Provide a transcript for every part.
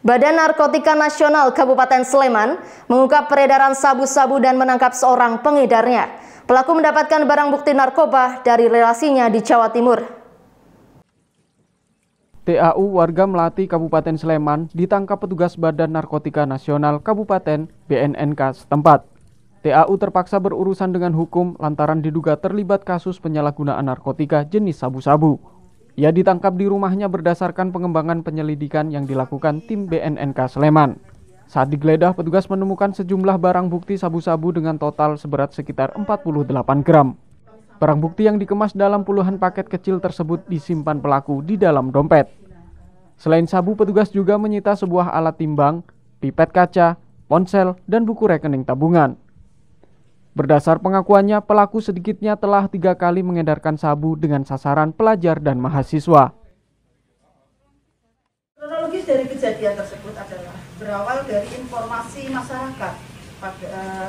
Badan Narkotika Nasional Kabupaten Sleman mengungkap peredaran sabu-sabu dan menangkap seorang pengedarnya. Pelaku mendapatkan barang bukti narkoba dari relasinya di Jawa Timur. TAU warga Mlati Kabupaten Sleman ditangkap petugas Badan Narkotika Nasional Kabupaten BNNK setempat. TAU terpaksa berurusan dengan hukum lantaran diduga terlibat kasus penyalahgunaan narkotika jenis sabu-sabu. Ia ditangkap di rumahnya berdasarkan pengembangan penyelidikan yang dilakukan tim BNNK Sleman. Saat digeledah, petugas menemukan sejumlah barang bukti sabu-sabu dengan total seberat sekitar 48 gram. Barang bukti yang dikemas dalam puluhan paket kecil tersebut disimpan pelaku di dalam dompet. Selain sabu, petugas juga menyita sebuah alat timbang, pipet kaca, ponsel, dan buku rekening tabungan. Berdasar pengakuannya, pelaku sedikitnya telah 3 kali mengedarkan sabu dengan sasaran pelajar dan mahasiswa. Kronologis dari kejadian tersebut adalah berawal dari informasi masyarakat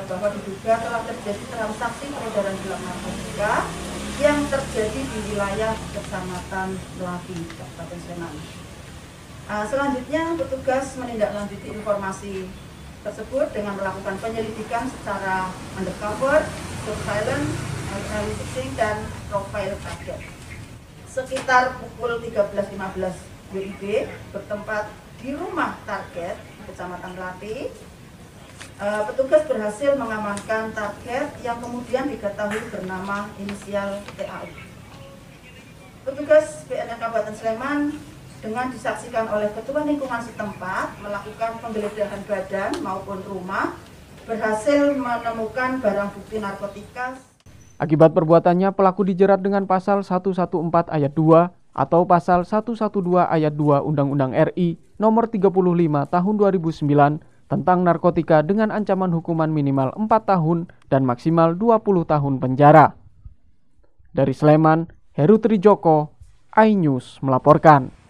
bahwa diduga telah terjadi transaksi peredaran gelap narkotika yang terjadi di wilayah Kecamatan Pelati, Kabupaten Sleman. Selanjutnya, petugas menindaklanjuti informasi tersebut dengan melakukan penyelidikan secara undercover, surveillance, analisis, dan profil target. Sekitar pukul 13.15 WIB bertempat di rumah target Kecamatan Pelati, petugas berhasil mengamankan target yang kemudian diketahui bernama inisial TAU. Petugas BNN Kabupaten Sleman dengan disaksikan oleh ketua lingkungan setempat melakukan penggeledahan badan maupun rumah, berhasil menemukan barang bukti narkotika. Akibat perbuatannya, pelaku dijerat dengan pasal 114 ayat 2 atau pasal 112 ayat 2 Undang-Undang RI nomor 35 tahun 2009 tentang narkotika dengan ancaman hukuman minimal 4 tahun dan maksimal 20 tahun penjara. Dari Sleman, Heru Trijoko, iNews melaporkan.